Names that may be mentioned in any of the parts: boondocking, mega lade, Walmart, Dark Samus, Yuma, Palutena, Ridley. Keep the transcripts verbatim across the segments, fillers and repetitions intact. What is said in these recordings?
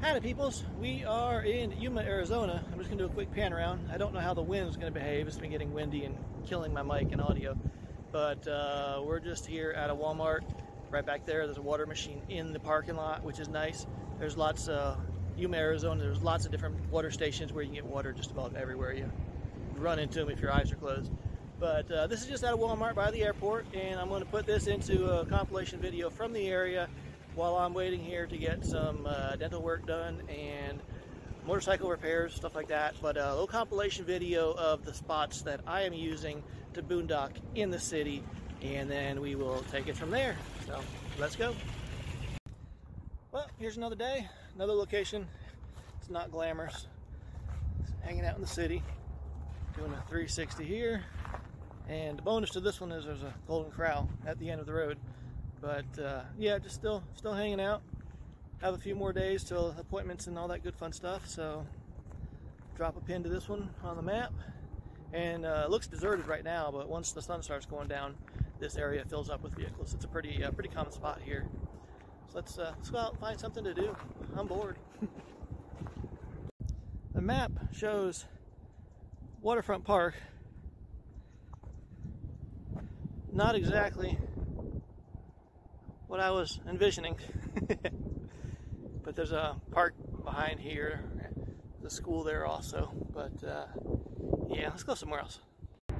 Howdy peoples, we are in Yuma, Arizona. I'm just gonna do a quick pan around. I don't know how the wind is gonna behave. It's been getting windy and killing my mic and audio. But uh, we're just here at a Walmart. Right back there, there's a water machine in the parking lot, which is nice. There's lots of, Yuma, Arizona, there's lots of different water stations where you can get water just about everywhere. You run into them if your eyes are closed. But uh, this is just at a Walmart by the airport, and I'm gonna put this into a compilation video from the area while I'm waiting here to get some uh, dental work done and motorcycle repairs, stuff like that. But a little compilation video of the spots that I am using to boondock in the city, and then we will take it from there. So let's go. Well, here's another day, another location. It's not glamorous. It's hanging out in the city, doing a three sixty here. And the bonus to this one is there's a Golden Corral at the end of the road. But uh, yeah, just still still hanging out. Have a few more days till appointments and all that good fun stuff. So drop a pin to this one on the map. And uh, it looks deserted right now, but once the sun starts going down, this area fills up with vehicles. It's a pretty uh, pretty common spot here. So let's, uh, let's go out and find something to do. I'm bored. The map shows Waterfront Park. Not exactly what I was envisioning. But there's a park behind here, the school there also, but uh, yeah, let's go somewhere else. Well,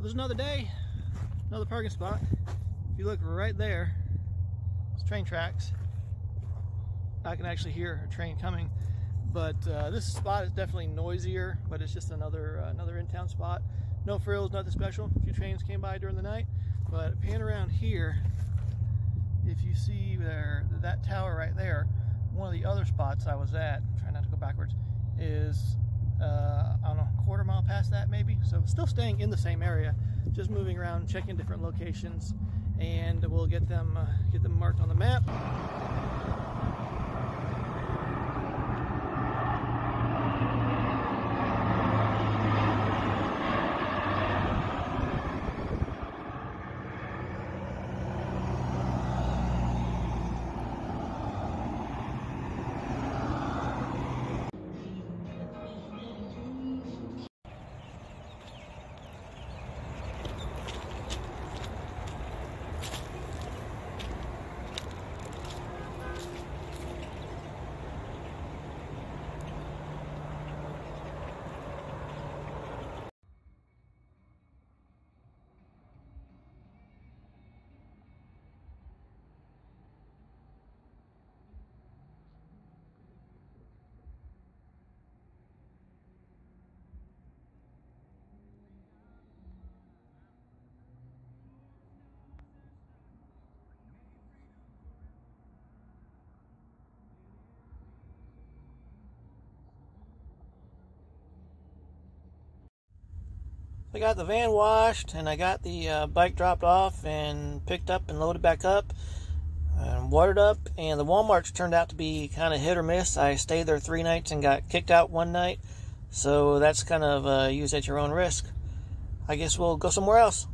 there's another day, another parking spot. If you look right there, it's train tracks. I can actually hear a train coming. But uh, this spot is definitely noisier, but it's just another uh, another in-town spot. No frills, nothing special. A few trains came by during the night, but pan around here. If you see there, that tower right there, one of the other spots I was at, I'm trying not to go backwards, is uh, I don't know, a quarter mile past that maybe. So still staying in the same area, just moving around, checking different locations, and we'll get them uh, get them marked on the map. I got the van washed, and I got the uh, bike dropped off and picked up and loaded back up and watered up, and the Walmarts turned out to be kind of hit or miss. I stayed there three nights and got kicked out one night, so that's kind of uh, used at your own risk. I guess we'll go somewhere else.